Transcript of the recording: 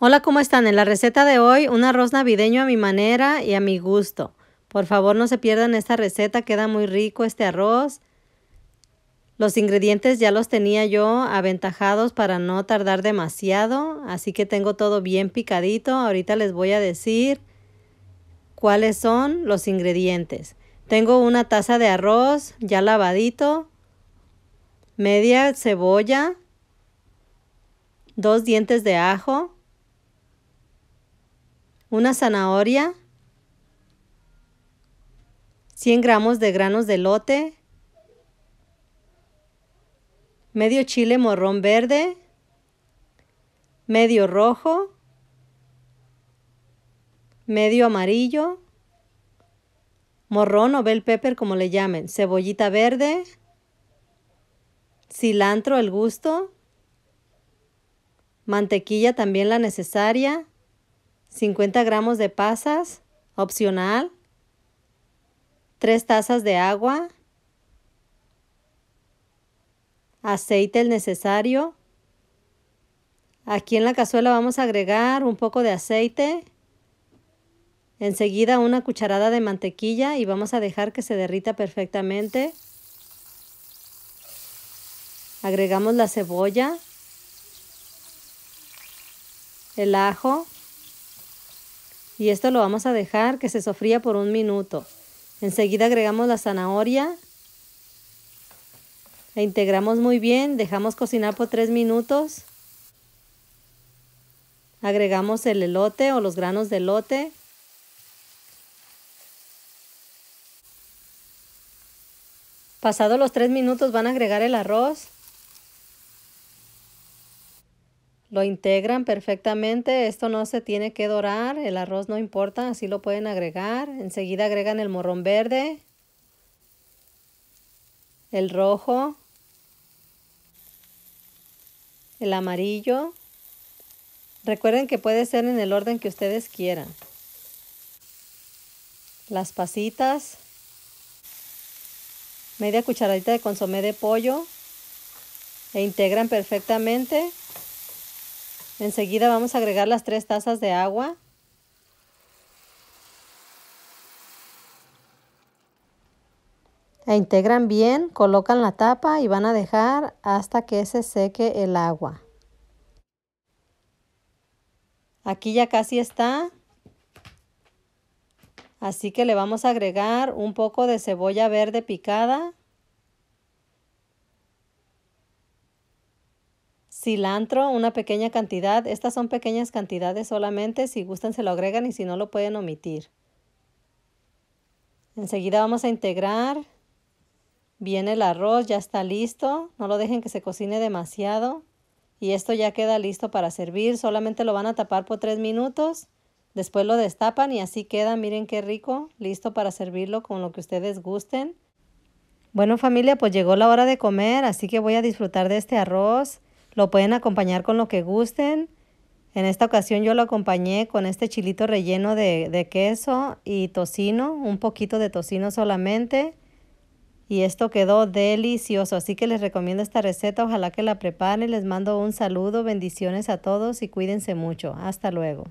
Hola, ¿cómo están? En la receta de hoy, un arroz navideño a mi manera y a mi gusto. Por favor, no se pierdan esta receta, queda muy rico este arroz. Los ingredientes ya los tenía yo aventajados para no tardar demasiado, así que tengo todo bien picadito. Ahorita les voy a decir cuáles son los ingredientes. Tengo una taza de arroz ya lavadito, media cebolla, 2 dientes de ajo, una zanahoria, 100 gramos de granos de elote, medio chile morrón verde, medio rojo, medio amarillo, morrón o bell pepper como le llamen, cebollita verde, cilantro al gusto, mantequilla también la necesaria, 50 gramos de pasas, opcional, 3 tazas de agua, aceite el necesario. Aquí en la cazuela vamos a agregar un poco de aceite, enseguida una cucharada de mantequilla y vamos a dejar que se derrita perfectamente. Agregamos la cebolla, el ajo, y esto lo vamos a dejar que se sofría por 1 minuto. Enseguida agregamos la zanahoria e integramos muy bien, dejamos cocinar por 3 minutos. Agregamos el elote o los granos de elote. Pasados los 3 minutos van a agregar el arroz. Lo integran perfectamente, esto no se tiene que dorar, el arroz no importa, así lo pueden agregar. Enseguida agregan el morrón verde, el rojo, el amarillo. Recuerden que puede ser en el orden que ustedes quieran. Las pasitas, media cucharadita de consomé de pollo e integran perfectamente. Enseguida vamos a agregar las 3 tazas de agua. E integran bien, colocan la tapa y van a dejar hasta que se seque el agua. Aquí ya casi está. Así que le vamos a agregar un poco de cebolla verde picada, cilantro, una pequeña cantidad. Estas son pequeñas cantidades solamente. Si gustan se lo agregan y si no lo pueden omitir. Enseguida vamos a integrar bien el arroz. Ya está listo. No lo dejen que se cocine demasiado. Y esto ya queda listo para servir. Solamente lo van a tapar por 3 minutos. Después lo destapan y así queda. Miren qué rico. Listo para servirlo con lo que ustedes gusten. Bueno, familia, pues llegó la hora de comer. Así que voy a disfrutar de este arroz. Lo pueden acompañar con lo que gusten. En esta ocasión yo lo acompañé con este chilito relleno de queso y tocino, un poquito de tocino solamente. Y esto quedó delicioso, así que les recomiendo esta receta, ojalá que la preparen. Les mando un saludo, bendiciones a todos y cuídense mucho. Hasta luego.